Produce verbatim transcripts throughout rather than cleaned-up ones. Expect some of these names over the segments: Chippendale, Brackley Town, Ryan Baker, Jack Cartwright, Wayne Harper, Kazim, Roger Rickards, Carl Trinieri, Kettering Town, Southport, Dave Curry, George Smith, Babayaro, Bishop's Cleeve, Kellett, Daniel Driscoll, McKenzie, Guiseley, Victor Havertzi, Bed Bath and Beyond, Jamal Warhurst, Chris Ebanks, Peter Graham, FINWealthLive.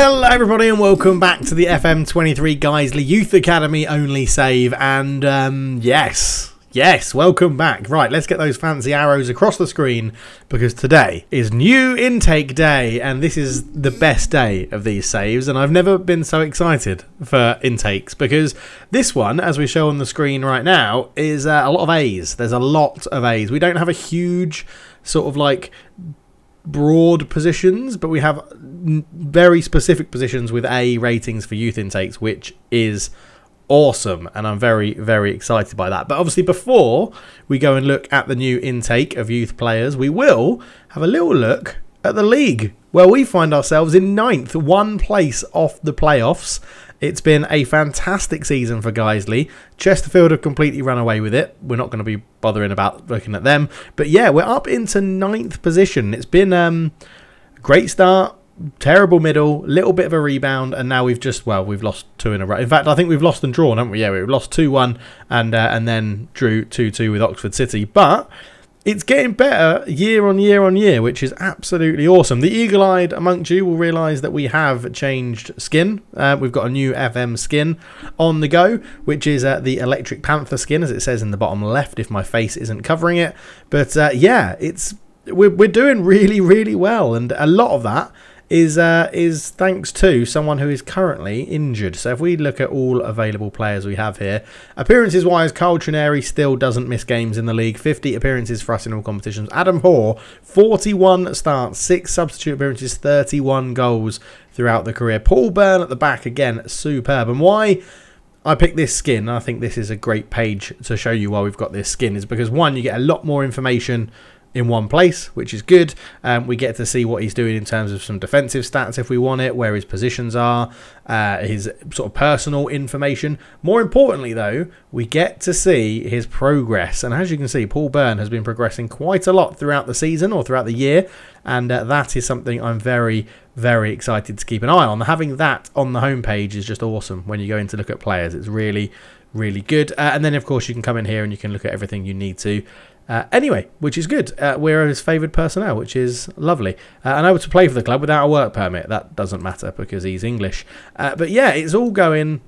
Hello everybody and welcome back to the F M twenty-three Guiseley Youth Academy Only Save, and um, yes, yes, welcome back. Right, let's get those fancy arrows across the screen because today is new intake day and this is the best day of these saves, and I've never been so excited for intakes because this one, as we show on the screen right now, is uh, a lot of A's. There's a lot of A's. We don't have a huge sort of like broad positions, but we have very specific positions with A ratings for youth intakes, which is awesome, and I'm very very excited by that. But obviously before we go and look at the new intake of youth players, we will have a little look at the league, where we find ourselves in ninth, one place off the playoffs. It's been a fantastic season for Guiseley. Chesterfield have completely run away with it. We're not going to be bothering about looking at them. But yeah, we're up into ninth position. It's been um, a great start, terrible middle, little bit of a rebound, and now we've just, well, we've lost two in a row. In fact, I think we've lost and drawn, haven't we? Yeah, we've lost two one and, uh, and then drew two two with Oxford City. But it's getting better year on year on year, which is absolutely awesome. The eagle-eyed amongst you will realise that we have changed skin. Uh, we've got a new F M skin on the go, which is uh, the Electric Panther skin, as it says in the bottom left, if my face isn't covering it. But uh, yeah, it's we're, we're doing really, really well, and a lot of that is uh, is thanks to someone who is currently injured. So if we look at all available players we have here, appearances wise, Carl Trinieri still doesn't miss games in the league. fifty appearances for us in all competitions. Adam Hoare, forty-one starts, six substitute appearances, thirty-one goals throughout the career. Paul Byrne at the back again, superb. And why I picked this skin, I think this is a great page to show you why we've got this skin, is because one, you get a lot more information in one place, which is good. Um, we get to see what he's doing in terms of some defensive stats if we want it, where his positions are, uh, his sort of personal information. More importantly though, we get to see his progress, and as you can see, Paul Byrne has been progressing quite a lot throughout the season or throughout the year, and uh, that is something I'm very very excited to keep an eye on. Having that on the homepage is just awesome when you go in to look at players. It's really really good, uh, and then of course you can come in here and you can look at everything you need to. Uh, anyway, which is good. Uh, we're his favoured personnel, which is lovely. Uh, and able to play for the club without a work permit. That doesn't matter because he's English. Uh, but yeah, it's all going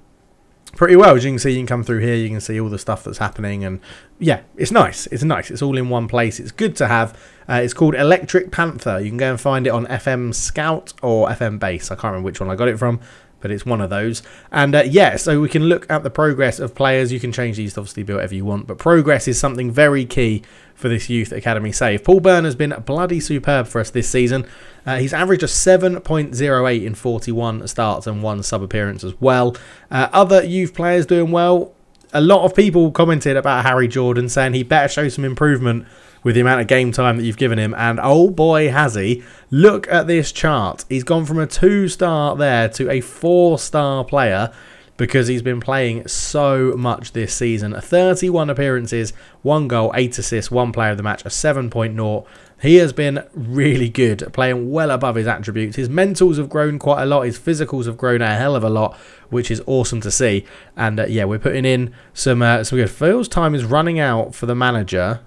pretty well. As you can see, you can come through here, you can see all the stuff that's happening. And yeah, it's nice. It's nice. It's all in one place. It's good to have. Uh, it's called Electric Panther. You can go and find it on F M Scout or F M Base. I can't remember which one I got it from, but it's one of those. And uh, yeah, so we can look at the progress of players. You can change these to obviously be whatever you want, but progress is something very key for this Youth Academy save. Paul Byrne has been bloody superb for us this season. Uh, he's averaged a seven point oh eight in forty-one starts and one sub appearance as well. Uh, other youth players doing well. A lot of people commented about Harry Jordan, saying he better show some improvement with the amount of game time that you've given him, and oh boy has he. Look at this chart. He's gone from a two-star there to a four-star player because he's been playing so much this season. thirty-one appearances, one goal, eight assists, one player of the match, a seven point oh. He has been really good, playing well above his attributes. His mentals have grown quite a lot. His physicals have grown a hell of a lot, which is awesome to see. And uh, yeah, we're putting in some, uh, some good. Phil's time is running out for the manager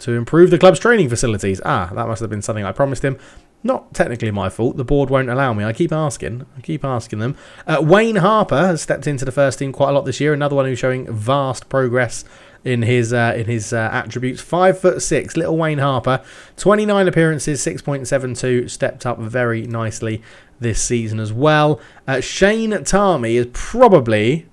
to improve the club's training facilities. Ah, that must have been something I promised him. Not technically my fault. The board won't allow me. I keep asking. I keep asking them. Uh, Wayne Harper has stepped into the first team quite a lot this year. Another one who's showing vast progress in his uh, in his uh, attributes. Five foot six, little Wayne Harper. twenty-nine appearances, six point seven two. Stepped up very nicely this season as well. Uh, Shane Tarmy is probably...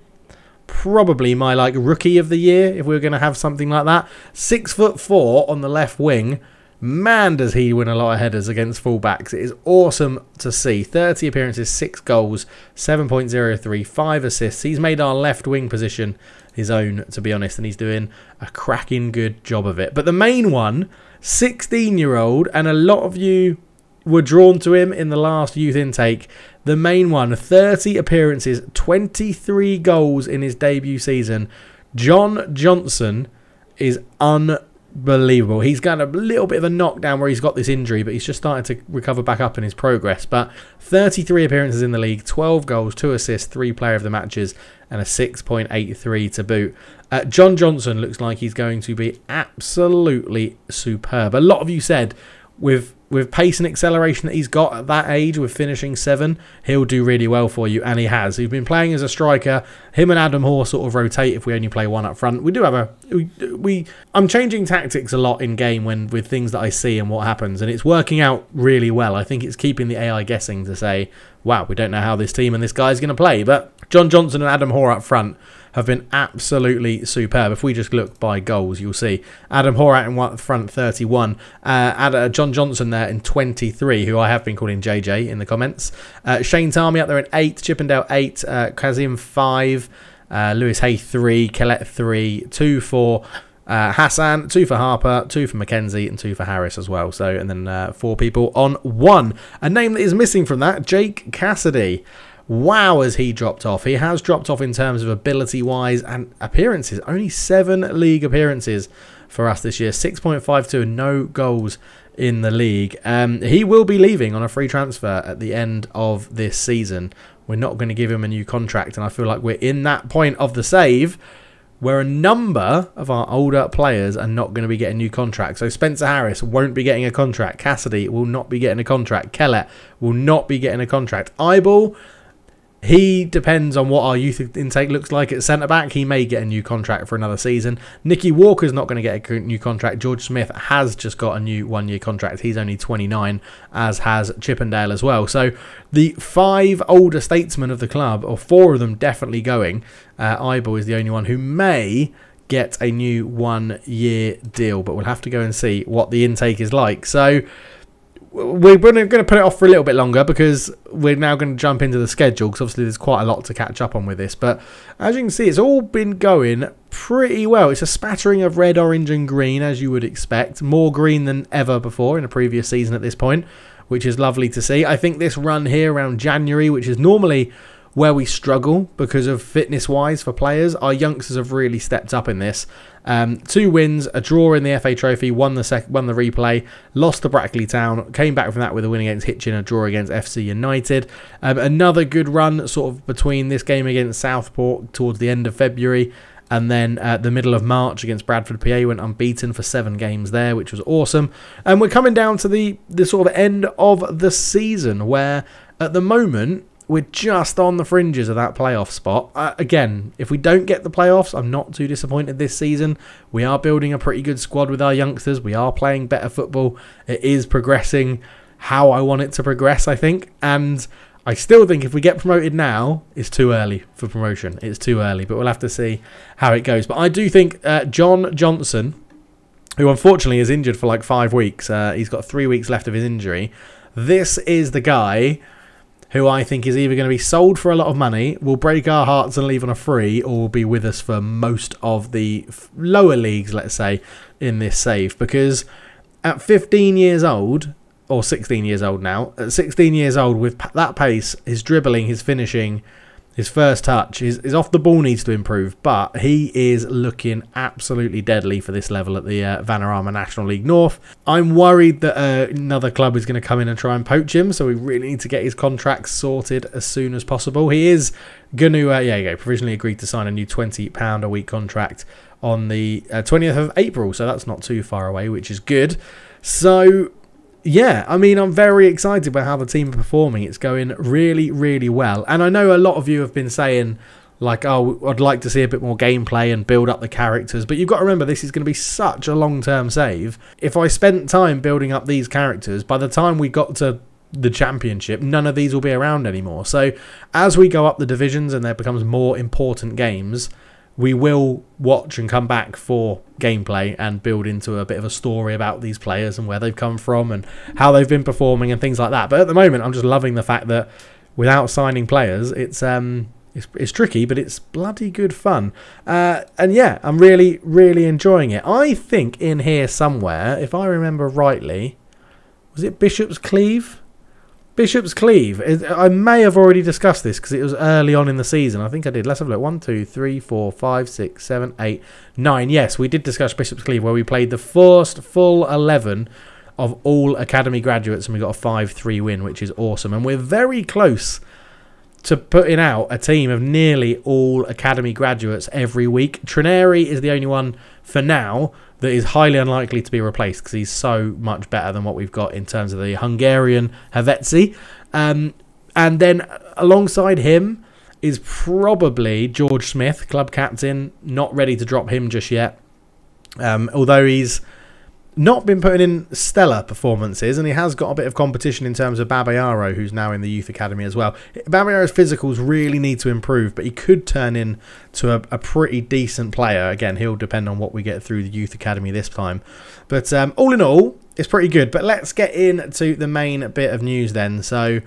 probably my like rookie of the year if we were going to have something like that. Six foot four on the left wing. Man, does he win a lot of headers against fullbacks. It is awesome to see. thirty appearances, six goals, seven point oh three, five assists. He's made our left wing position his own, to be honest, and he's doing a cracking good job of it. But the main one, sixteen year old, and a lot of you were drawn to him in the last youth intake. The main one, thirty appearances, twenty-three goals in his debut season. John Johnson is unbelievable. He's got a little bit of a knockdown where he's got this injury, but he's just starting to recover back up in his progress. But thirty-three appearances in the league, twelve goals, two assists, three player of the matches, and a six point eight three to boot. Uh, John Johnson looks like he's going to be absolutely superb. A lot of you said, with with pace and acceleration that he's got at that age, with finishing seven, he'll do really well for you, and he has. He's been playing as a striker. Him and Adam Hoare sort of rotate if we only play one up front. We do have a... We, we I'm changing tactics a lot in game when with things that I see and what happens, and it's working out really well. I think it's keeping the A I guessing to say, wow, we don't know how this team and this guy's going to play, but John Johnson and Adam Hoare up front have been absolutely superb. If we just look by goals, you'll see Adam Hoare out in front, thirty-one. Uh, John Johnson there in twenty-three, who I have been calling J J in the comments. Uh, Shane Tarmy up there in eight, Chippendale eight, uh, Kazim five, uh, Lewis Hay three, Collette three, two for uh, Hassan, two for Harper, two for McKenzie, and two for Harris as well. So, and then uh, four people on one. A name that is missing from that, Jake Cassidy. Wow, has he dropped off. He has dropped off in terms of ability-wise and appearances. Only seven league appearances for us this year. six point five two and no goals in the league. Um, he will be leaving on a free transfer at the end of this season. We're not going to give him a new contract, and I feel like we're in that point of the save where a number of our older players are not going to be getting new contracts. So Spencer Harris won't be getting a contract. Cassidy will not be getting a contract. Kellett will not be getting a contract. Eyeball... He depends on what our youth intake looks like at centre-back. He may get a new contract for another season. Nicky Walker's not going to get a new contract. George Smith has just got a new one-year contract. He's only twenty-nine, as has Chippendale as well. So the five older statesmen of the club, or four of them definitely going, uh, Eyeball is the only one who may get a new one-year deal. But we'll have to go and see what the intake is like. So... we're going to put it off for a little bit longer because we're now going to jump into the schedule, because obviously there's quite a lot to catch up on with this. But as you can see, it's all been going pretty well. It's a spattering of red, orange and green, as you would expect. More green than ever before in a previous season at this point, which is lovely to see. I think this run here around January, which is normally where we struggle because of fitness-wise for players, our youngsters have really stepped up in this. Um, two wins, a draw in the F A Trophy, won the sec won the replay, lost to Brackley Town, came back from that with a win against Hitchin, a draw against F C United. Um, another good run sort of between this game against Southport towards the end of February and then uh, the middle of March against Bradford P A. Went unbeaten for seven games there, which was awesome. And we're coming down to the, the sort of end of the season where at the moment, we're just on the fringes of that playoff spot. Uh, again, if we don't get the playoffs, I'm not too disappointed this season. We are building a pretty good squad with our youngsters. We are playing better football. It is progressing how I want it to progress, I think. And I still think if we get promoted now, it's too early for promotion. It's too early, but we'll have to see how it goes. But I do think uh, John Johnson, who unfortunately is injured for like five weeks, uh, he's got three weeks left of his injury. This is the guy who I think is either going to be sold for a lot of money, will break our hearts and leave on a free, or will be with us for most of the lower leagues, let's say, in this save. Because at fifteen years old, or sixteen years old now, at sixteen years old, with that pace, his dribbling, his finishing, his first touch, his, his off the ball needs to improve, but he is looking absolutely deadly for this level at the uh, Vanarama National League North. I'm worried that uh, another club is going to come in and try and poach him, so we really need to get his contract sorted as soon as possible. He is going to, uh, yeah, yeah, provisionally agreed to sign a new twenty pound a week contract on the uh, twentieth of April, so that's not too far away, which is good. So... yeah, I mean, I'm very excited about how the team are performing. It's going really, really well. And I know a lot of you have been saying, like, oh, I'd like to see a bit more gameplay and build up the characters. But you've got to remember, this is going to be such a long-term save. If I spent time building up these characters, by the time we got to the championship, none of these will be around anymore. So as we go up the divisions and there becomes more important games, we will watch and come back for gameplay and build into a bit of a story about these players and where they've come from and how they've been performing and things like that. But at the moment, I'm just loving the fact that without signing players, it's um, it's, it's tricky, but it's bloody good fun. Uh, and yeah, I'm really, really enjoying it. I think in here somewhere, if I remember rightly, was it Bishop's Cleeve? Bishop's Cleeve. I may have already discussed this because it was early on in the season. I think I did. Let's have a look. One, two, three, four, five, six, seven, eight, nine. Yes, we did discuss Bishop's Cleeve, where we played the first full eleven of all academy graduates and we got a five three win, which is awesome. And we're very close to putting out a team of nearly all academy graduates every week. Trinieri is the only one for now that is highly unlikely to be replaced because he's so much better than what we've got in terms of the Hungarian Havertzi. Um, and then alongside him is probably George Smith, club captain. Not ready to drop him just yet. Um, although he's not been putting in stellar performances, and he has got a bit of competition in terms of Babayaro, who's now in the youth academy as well. Babayaro's physicals really need to improve, but he could turn in to a, a pretty decent player. Again, he'll depend on what we get through the youth academy this time. But um, all in all, it's pretty good. But let's get into the main bit of news then. So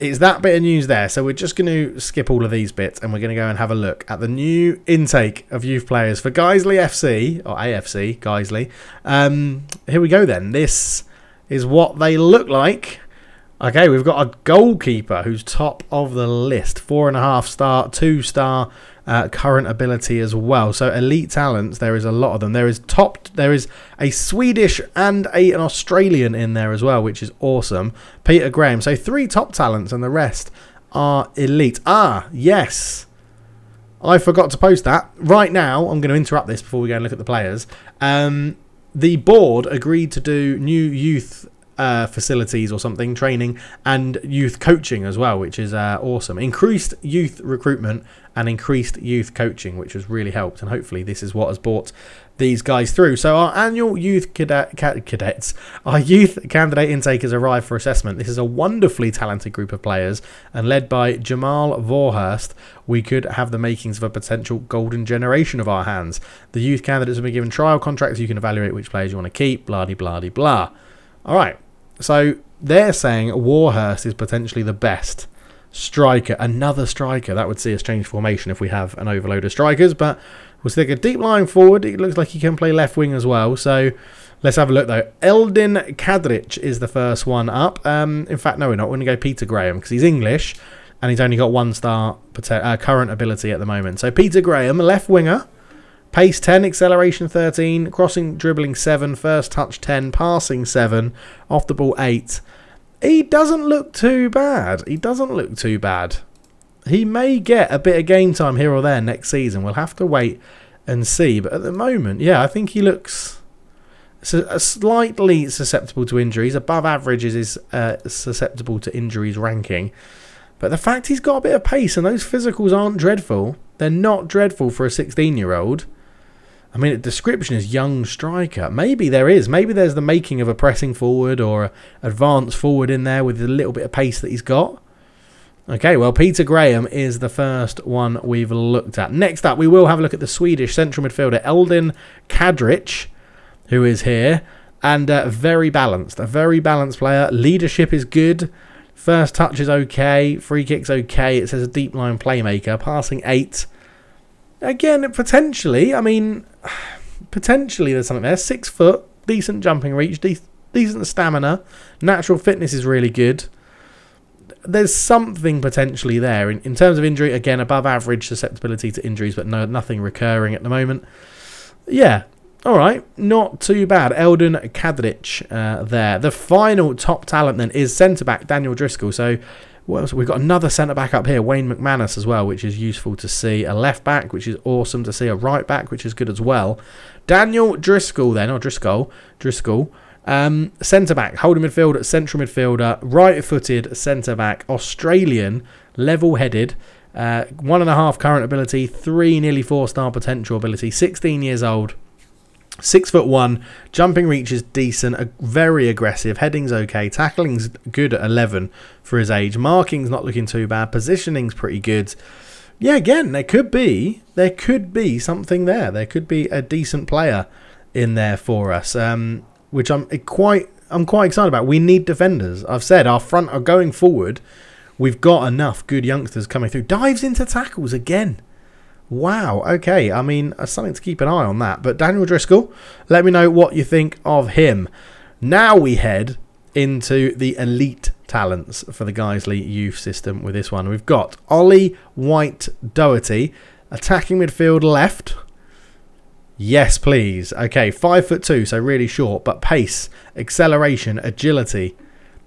it's that bit of news there. So we're just going to skip all of these bits, and we're going to go and have a look at the new intake of youth players for Guiseley F C, or A F C Guiseley. Um, here we go then. This is what they look like. Okay, we've got a goalkeeper who's top of the list. Four and a half star, two star, uh, current ability as well. So elite talents, there is a lot of them. There is top, there is a Swedish and a, an Australian in there as well, which is awesome. Peter Graham. So three top talents and the rest are elite. Ah, yes. I forgot to post that. Right now, I'm going to interrupt this before we go and look at the players. Um, the board agreed to do new youth Uh, facilities or something, training and youth coaching as well, which is uh, awesome. Increased youth recruitment and increased youth coaching, which has really helped, and hopefully this is what has brought these guys through. So our annual youth cadet, cadets our youth candidate intake has arrived for assessment. This is a wonderfully talented group of players, and led by Jamal Warhurst, we could have the makings of a potential golden generation of our hands. The youth candidates have been given trial contracts. You can evaluate which players you want to keep, blah de blah de blah. All right. So they're saying Warhurst is potentially the best striker. Another striker. That would see us change formation if we have an overload of strikers. But we'll stick a deep line forward. It looks like he can play left wing as well. So let's have a look, though. Eldin Kadric is the first one up. Um, in fact, no, we're not. We're going to go Peter Graham because he's English. And he's only got one star uh, current ability at the moment. So Peter Graham, left winger. Pace ten, acceleration thirteen, crossing, dribbling seven, first touch ten, passing seven, off the ball eight. He doesn't look too bad. He doesn't look too bad. He may get a bit of game time here or there next season. We'll have to wait and see. But at the moment, yeah, I think he looks slightly susceptible to injuries. Above average is his uh, susceptible to injuries ranking. But the fact he's got a bit of pace and those physicals aren't dreadful. They're not dreadful for a sixteen-year-old. I mean, the description is young striker. Maybe there is. Maybe there's the making of a pressing forward or an advanced forward in there with a little bit of pace that he's got. Okay, well, Peter Graham is the first one we've looked at. Next up, we will have a look at the Swedish central midfielder, Eldin Kadric, who is here. And uh, very balanced. A very balanced player. Leadership is good. First touch is okay. Free kick's okay. It says a deep line playmaker. Passing eight. Again, potentially, I mean, potentially there's something there. Six foot, decent jumping reach, de decent stamina. Natural fitness is really good. There's something potentially there. In, in terms of injury, again, above average susceptibility to injuries, but no, nothing recurring at the moment. Yeah, all right, not too bad. Eldin Kadric uh, there. The final top talent then is centre-back Daniel Driscoll. So what else? We've got another centre-back up here, Wayne McManus as well, which is useful to see. A left-back, which is awesome to see. A right-back, which is good as well. Daniel Driscoll then, or Driscoll, Driscoll. Um, centre-back, holding midfielder, central midfielder, right-footed centre-back, Australian, level-headed, uh, one and a half current ability, three nearly four-star potential ability, sixteen years old. Six foot one, jumping reach is decent, very aggressive, heading's okay, tackling's good at eleven for his age, marking's not looking too bad, positioning's pretty good. Yeah, again, there could be, there could be something there. There could be a decent player in there for us, um, which I'm quite, I'm quite excited about. We need defenders. I've said our front are going forward. We've got enough good youngsters coming through. Dives into tackles again. Wow, okay, I mean, something to keep an eye on that. But Daniel Driscoll, let me know what you think of him. Now we head into the elite talents for the Guiseley youth system with this one. We've got Ollie White Doherty, attacking midfield left. Yes, please. Okay, five foot two, so really short, but pace, acceleration, agility.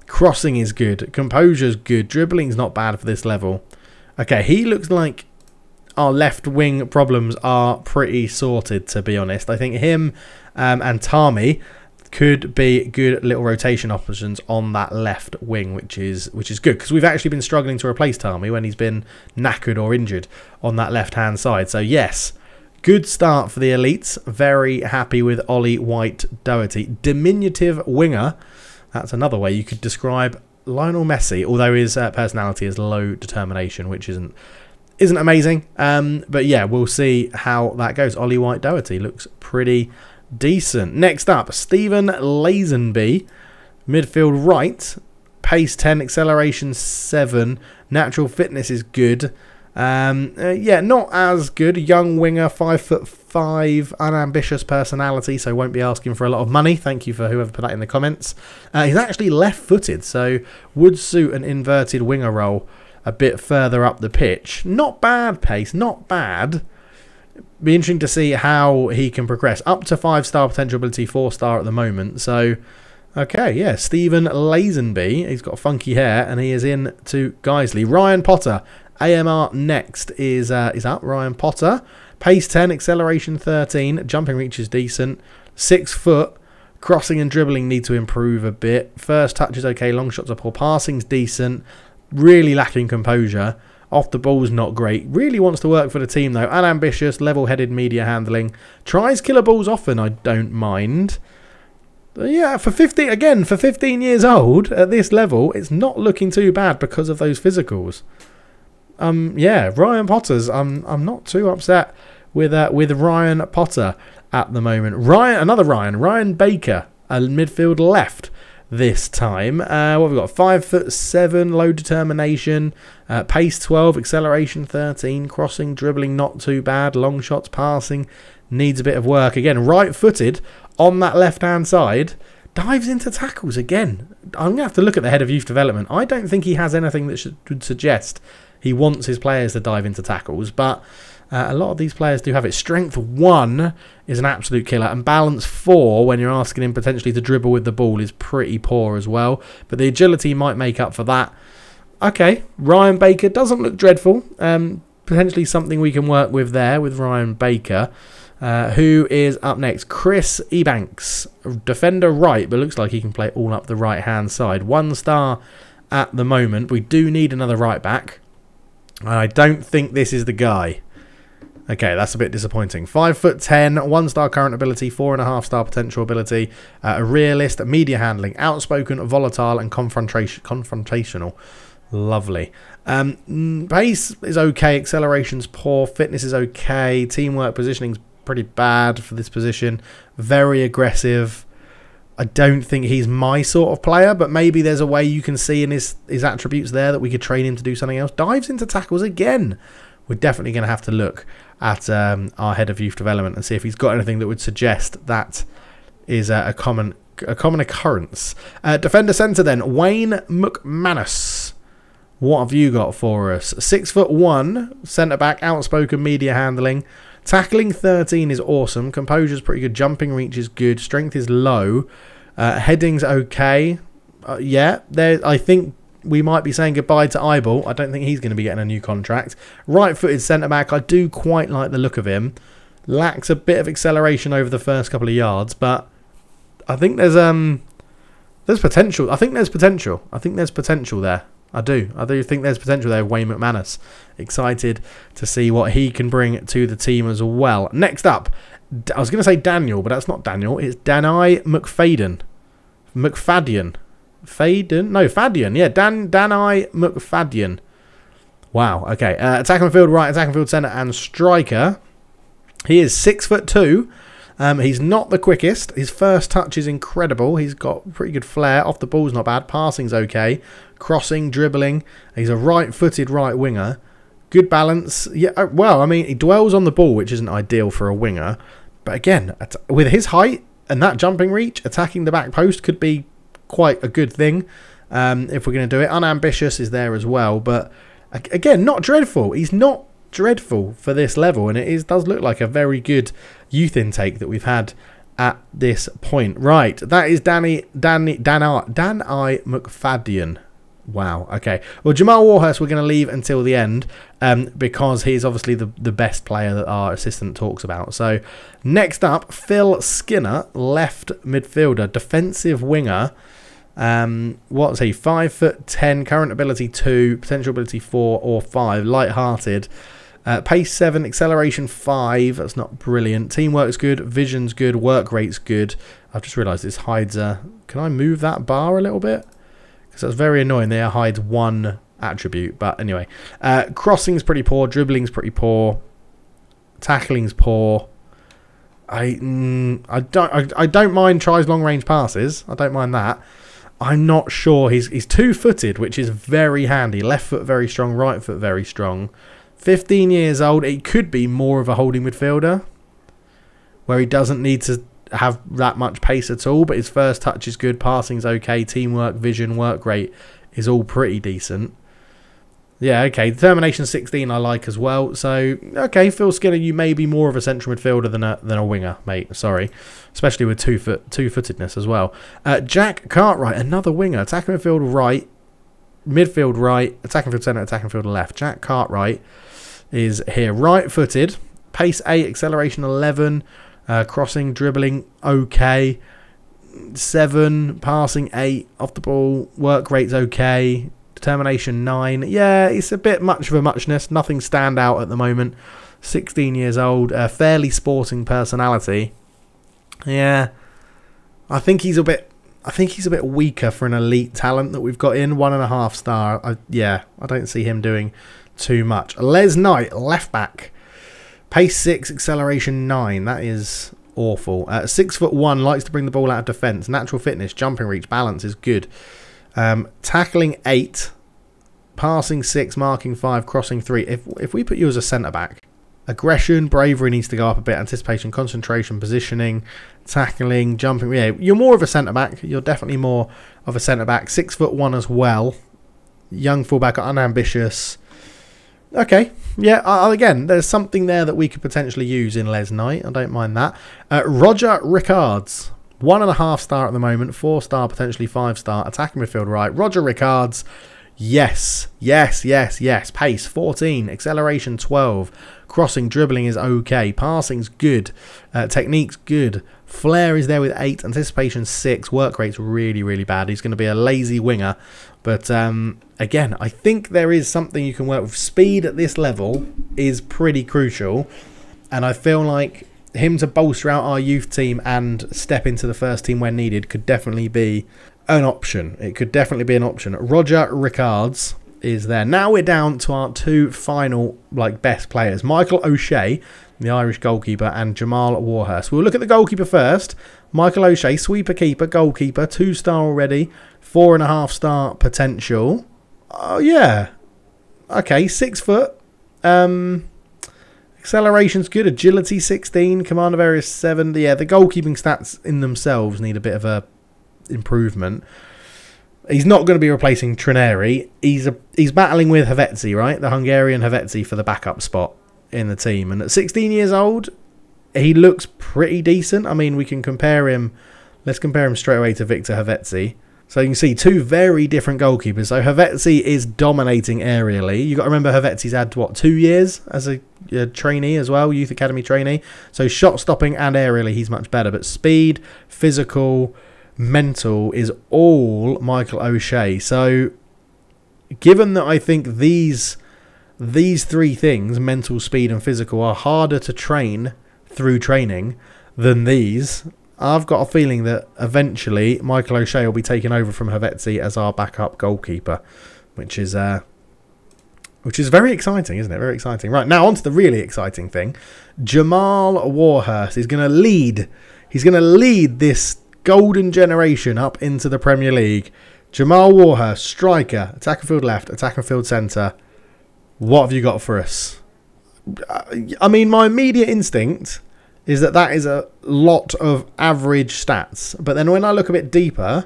Crossing is good, composure's good, dribbling's not bad for this level. Okay, he looks like our left wing problems are pretty sorted, to be honest. I think him um, and Tarmy could be good little rotation options on that left wing, which is which is good, because we've actually been struggling to replace Tarmy when he's been knackered or injured on that left-hand side. So yes, good start for the elites. Very happy with Ollie White Doherty. Diminutive winger. That's another way you could describe Lionel Messi, although his uh, personality is low determination, which isn't isn't amazing. Um, but yeah, we'll see how that goes. Ollie White Doherty looks pretty decent. Next up, Stephen Lazenby, midfield right, pace ten, acceleration seven, natural fitness is good. Um, uh, yeah, not as good. Young winger, five foot five, unambitious personality, so won't be asking for a lot of money. Thank you for whoever put that in the comments. Uh, he's actually left-footed, so would suit an inverted winger role a bit further up the pitch. Not bad pace, not bad. Be interesting to see how he can progress. Up to five-star potential ability, four-star at the moment. So, okay, yeah, Stephen Lazenby. He's got funky hair, and he is in to Guiseley. Ryan Potter. A M R next is uh, is up. Ryan Potter, pace ten, acceleration thirteen, jumping reach is decent, six foot, crossing and dribbling need to improve a bit. First touch is okay, long shots are poor, passing's decent, really lacking composure. Off the ball's not great. Really wants to work for the team though. Unambitious, level-headed media handling. Tries killer balls often. I don't mind. Yeah, for fifteen again for fifteen years old at this level, it's not looking too bad because of those physicals. Um, yeah, Ryan Potter's. I'm um, I'm not too upset with uh, with Ryan Potter at the moment. Ryan, another Ryan, Ryan Baker, a midfield left this time. Uh, what have we got? Five foot seven, low determination, uh, pace twelve, acceleration thirteen, crossing, dribbling not too bad, long shots, passing needs a bit of work. Again, right footed on that left hand side. Dives into tackles again. I'm gonna have to look at the head of youth development. I don't think he has anything that should, would suggest he wants his players to dive into tackles, but uh, a lot of these players do have it. Strength one is an absolute killer, and balance four, when you're asking him potentially to dribble with the ball, is pretty poor as well, but the agility might make up for that. Okay, Ryan Baker doesn't look dreadful. Um, potentially something we can work with there with Ryan Baker. Uh, who is up next? Chris Ebanks, defender right, but looks like he can play all up the right hand side. One star at the moment. We do need another right back, and I don't think this is the guy. Okay, that's a bit disappointing. Five foot ten, one star current ability, four and a half star potential ability, uh, a realist, media handling, outspoken, volatile, and confrontation confrontational. Lovely. Um, pace is okay, acceleration's poor, fitness is okay, teamwork, positioning's pretty bad for this position. Very aggressive. I don't think he's my sort of player, but maybe there's a way you can see in his his attributes there that we could train him to do something else. Dives into tackles again. We're definitely going to have to look at um, our head of youth development and see if he's got anything that would suggest that is uh, a common a common occurrence. Uh, defender centre then, Wayne McManus. What have you got for us? Six foot one, centre back, outspoken, media handling. Tackling thirteen is awesome. Composure's pretty good. Jumping reach is good. Strength is low. Uh, heading's okay. Uh, yeah, there. I think we might be saying goodbye to Eyeball. I don't think he's going to be getting a new contract. Right-footed centre-back. I do quite like the look of him. Lacks a bit of acceleration over the first couple of yards, but I think there's um there's potential. I think there's potential. I think there's potential there. I do. I do think there's potential there. Wayne McManus. Excited to see what he can bring to the team as well. Next up, I was going to say Daniel, but that's not Daniel. It's Danai McFadyen. McFadyen. Faden? No, Fadyen. Yeah, Dan Danai McFadyen. Wow. Okay. Uh, attack on field right, attack on field centre, and striker. He is six foot two. Um, he's not the quickest. His first touch is incredible. He's got pretty good flair. Off the ball's not bad. Passing's okay. Crossing, dribbling. He's a right-footed right winger. Good balance. Yeah. Well, I mean, he dwells on the ball, which isn't ideal for a winger. But again, with his height and that jumping reach, attacking the back post could be quite a good thing um, if we're going to do it. Unambitious is there as well. But again, not dreadful. He's not dreadful for this level, and it is does look like a very good youth intake that we've had at this point. Right, that is Danny Danny Danai Danai McFadyen. Wow. Okay. Well, Jamal Warhurst, we're going to leave until the end um, because he's obviously the, the best player that our assistant talks about. So next up, Phil Skinner, left midfielder, defensive winger. Um, what's he? Five foot ten, current ability two, potential ability four or five, light-hearted. Uh, pace seven, acceleration five. That's not brilliant. Teamwork's good, vision's good, work rate's good. I've just realised this hides a... Can I move that bar a little bit? Because that's very annoying. There hides one attribute. But anyway, uh, crossing's pretty poor, dribbling's pretty poor, tackling's poor. I mm, I don't I, I don't mind tries long range passes. I don't mind that. I'm not sure. He's he's two footed, which is very handy. Left foot very strong, right foot very strong. fifteen years old, it could be more of a holding midfielder where he doesn't need to have that much pace at all, but his first touch is good, passing's okay, teamwork, vision, work rate is all pretty decent. Yeah, okay, determination sixteen I like as well. So, okay, Phil Skinner, you may be more of a central midfielder than a than a winger, mate. Sorry, especially with two foot two footedness as well. Uh, Jack Cartwright, another winger, attacking midfield right, midfield right, attacking field centre, attacking field left. Jack Cartwright is here, right footed, pace eight, acceleration eleven. Uh, crossing, dribbling, okay. seven, passing, eight. Off the ball, work rate's okay. Determination, nine. Yeah, it's a bit much of a muchness. Nothing stand out at the moment. sixteen years old. Uh, fairly sporting personality. Yeah. I think he's a bit... I think he's a bit weaker for an elite talent that we've got in. One and a half star. I, yeah, I don't see him doing too much. Les Knight, left back. Pace six, acceleration nine. That is awful. Uh, six foot one, likes to bring the ball out of defence. Natural fitness, jumping reach, balance is good. Um, tackling eight, passing six, marking five, crossing three. If if we put you as a centre back, aggression, bravery needs to go up a bit. Anticipation, concentration, positioning, tackling, jumping. Yeah, you're more of a centre back. You're definitely more of a centre back. Six foot one as well. Young fullback, unambitious. Okay. Yeah, uh, again, there's something there that we could potentially use in Les Knight. I don't mind that. Uh, Roger Rickards, one and a half star at the moment, four star, potentially five star, attacking midfield right. Roger Rickards, yes, yes, yes, yes. Pace fourteen, acceleration twelve, crossing, dribbling is okay, passing's good, uh, technique's good, flair is there with eight, anticipation six, work rate's really, really bad. He's going to be a lazy winger. But um, again, I think there is something you can work with. Speed at this level is pretty crucial. And I feel like him to bolster out our youth team and step into the first team when needed could definitely be an option. It could definitely be an option. Roger Rickards is there. Now we're down to our two final like best players. Michael O'Shea, the Irish goalkeeper, and Jamal Warhurst. We'll look at the goalkeeper first. Michael O'Shea, sweeper keeper, goalkeeper, two star already. Four and a half star potential. Oh, yeah. Okay, six foot. Um, acceleration's good. Agility, sixteen. Command of area, seven. Yeah, the goalkeeping stats in themselves need a bit of a improvement. He's not going to be replacing Trinieri. He's, a, he's battling with Havertzi, right? The Hungarian Havertzi for the backup spot in the team. And at sixteen years old, he looks pretty decent. I mean, we can compare him. Let's compare him straight away to Victor Havertzi. So you can see two very different goalkeepers. So Havertzi is dominating aerially. You've got to remember Havertzi's had, what, two years as a, a trainee as well, youth academy trainee. So shot stopping and aerially, he's much better. But speed, physical, mental is all Michael O'Shea. So given that I think these, these three things, mental, speed and physical, are harder to train through training than these, I've got a feeling that eventually Michael O'Shea will be taking over from Havertzi as our backup goalkeeper, which is uh, which is very exciting, isn't it? Very exciting. Right, now on to the really exciting thing. Jamal Warhurst is going to lead. He's going to lead this golden generation up into the Premier League. Jamal Warhurst, striker, attacking field left, attacking field centre. What have you got for us? I mean, my immediate instinct is that that is a lot of average stats. But then when I look a bit deeper,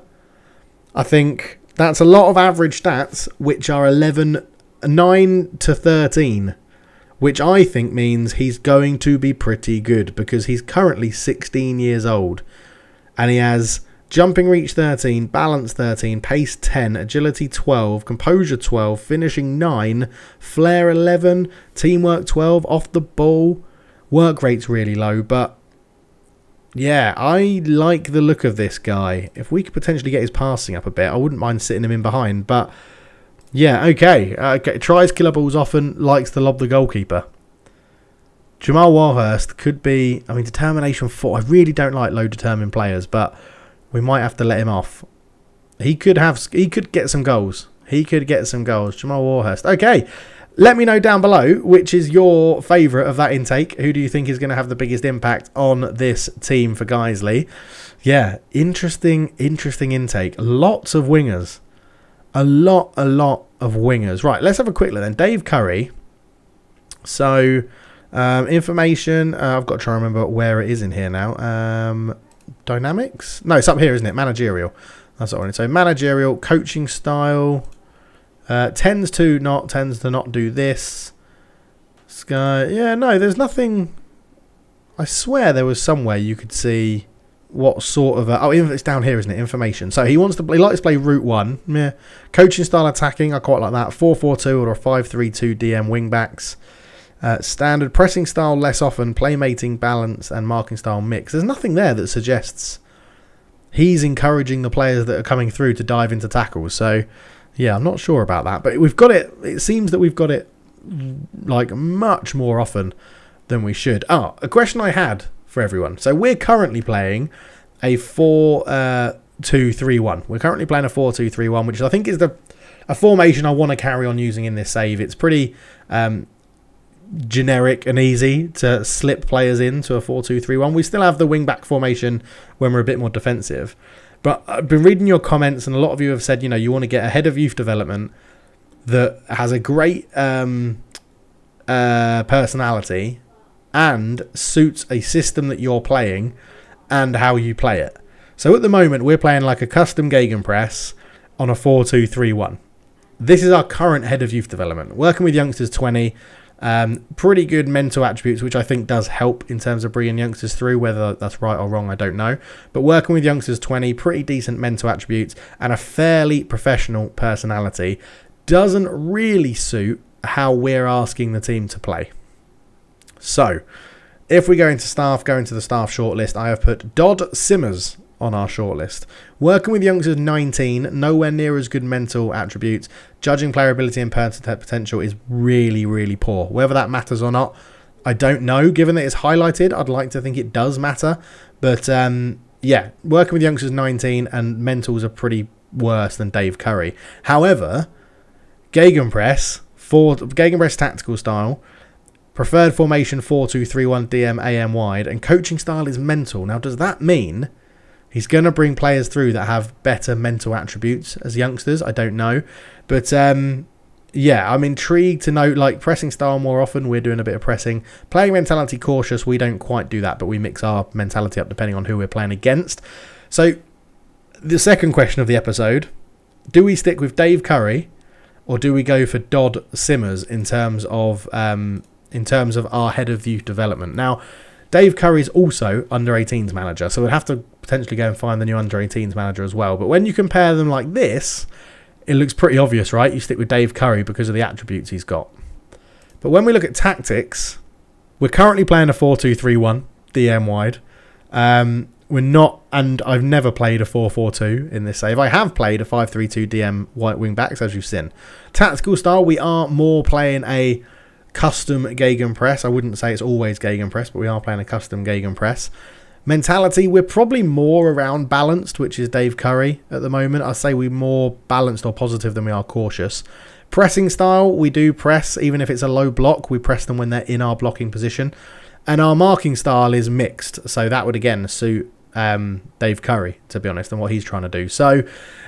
I think that's a lot of average stats, which are eleven, nine to thirteen, which I think means he's going to be pretty good because he's currently sixteen years old and he has Jumping reach thirteen, balance thirteen, pace ten, agility twelve, composure twelve, finishing nine, flair eleven, teamwork twelve, off the ball. Work rate's really low, but yeah, I like the look of this guy. If we could potentially get his passing up a bit, I wouldn't mind sitting him in behind, but yeah, okay. Uh, okay. Tries killer balls often, likes to lob the goalkeeper. Jamal Warhurst could be, I mean, determination four. I really don't like low determined players, but we might have to let him off. He could have. He could get some goals. He could get some goals. Jamal Warhurst. Okay. Let me know down below which is your favourite of that intake. Who do you think is going to have the biggest impact on this team for Guiseley? Yeah. Interesting, interesting intake. Lots of wingers. A lot, a lot of wingers. Right. Let's have a quick look then. Dave Curry. So, um, information. Uh, I've got to try and remember where it is in here now. Um... Dynamics? No, it's up here, isn't it? Managerial. That's what I wanted. So managerial, coaching style, uh, tends to not, tends to not do this. Sky. Yeah, no, there's nothing. I swear there was somewhere you could see what sort of a, oh, it's down here, isn't it? Information. So he wants to play, he likes to play route one. Yeah, coaching style attacking. I quite like that. four four two or a five three two D M wing backs. Uh, standard pressing style less often, playmaking balance and marking style mix. There's nothing there that suggests he's encouraging the players that are coming through to dive into tackles. So yeah, I'm not sure about that, but we've got it. It seems that we've got it like much more often than we should. Ah, a question I had for everyone. So we're currently playing a four two three one. We're currently playing a four two three one, which I think is the a formation I want to carry on using in this save. It's pretty. Um, generic and easy to slip players into a four two three one. We still have the wing back formation when we're a bit more defensive, but I've been reading your comments and a lot of you have said, you know, you want to get ahead of youth development that has a great um, uh, personality and suits a system that you're playing and how you play it. So at the moment we're playing like a custom gegenpress on a four two three one. This is our current head of youth development, working with youngsters twenty. Um, pretty good mental attributes, which I think does help in terms of bringing youngsters through. Whether that's right or wrong, I don't know. But working with youngsters twenty, pretty decent mental attributes and a fairly professional personality doesn't really suit how we're asking the team to play. So if we go into staff, go into the staff shortlist, I have put Dodd Simmers on our shortlist. Working with youngsters nineteen, nowhere near as good mental attributes. Judging player ability and potential is really, really poor. Whether that matters or not, I don't know. Given that it's highlighted, I'd like to think it does matter. But um, yeah, working with youngsters nineteen and mentals are pretty worse than Dave Curry. However, gegenpress, for gegenpress tactical style, preferred formation four two three one D M A M wide, and coaching style is mental. Now, does that mean he's going to bring players through that have better mental attributes as youngsters? I don't know. But, um, yeah, I'm intrigued to know, like, pressing style more often. We're doing a bit of pressing. Playing mentality cautious. We don't quite do that, but we mix our mentality up depending on who we're playing against. So, the second question of the episode, do we stick with Dave Curry or do we go for Dodd Simmers in terms of, um, in terms of our head of youth development? Now, Dave Curry's also under eighteens manager, so we'd have to potentially go and find the new under eighteens manager as well. But when you compare them like this, it looks pretty obvious, right? You stick with Dave Curry because of the attributes he's got. But when we look at tactics, we're currently playing a four two three one D M wide. Um, we're not, and I've never played a four four two in this save. I have played a five three two D M white wing backs, as you've seen. Tactical style, we are more playing a custom gegenpress. I wouldn't say it's always gegenpress, but we are playing a custom gegenpress. Mentality, we're probably more around balanced, which is Dave Curry at the moment. I'd say we're more balanced or positive than we are cautious. Pressing style, we do press, even if it's a low block, we press them when they're in our blocking position. And our marking style is mixed, so that would again suit um, Dave Curry, to be honest, and what he's trying to do. So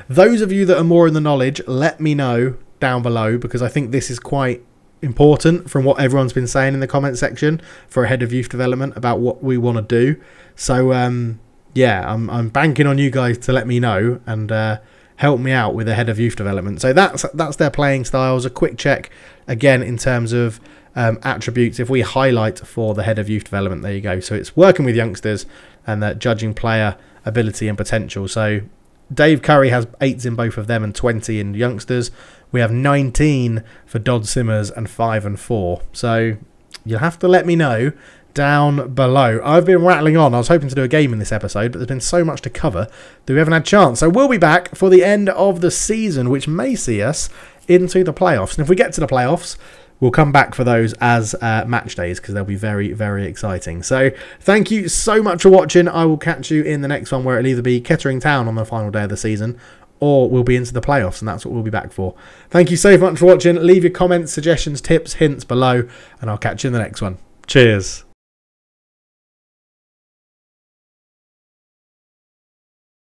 those of you that are more in the knowledge, let me know down below, because I think this is quite important from what everyone's been saying in the comment section for a head of youth development about what we want to do. So um yeah, I'm, I'm banking on you guys to let me know and uh help me out with a head of youth development. So that's that's their playing styles. A quick check again in terms of um attributes, if we highlight for the head of youth development, there you go. So it's working with youngsters and that, judging player ability and potential. So Dave Curry has eights in both of them and twenty in youngsters. We have nineteen for Dodd Simmers and five and four. So you'll have to let me know down below. I've been rattling on. I was hoping to do a game in this episode, but there's been so much to cover that we haven't had chance. So we'll be back for the end of the season, which may see us into the playoffs. And if we get to the playoffs, we'll come back for those as uh, match days, because they'll be very, very exciting. So thank you so much for watching. I will catch you in the next one, where it'll either be Kettering Town on the final day of the season, or we'll be into the playoffs, and that's what we'll be back for. Thank you so much for watching. Leave your comments, suggestions, tips, hints below, and I'll catch you in the next one. Cheers.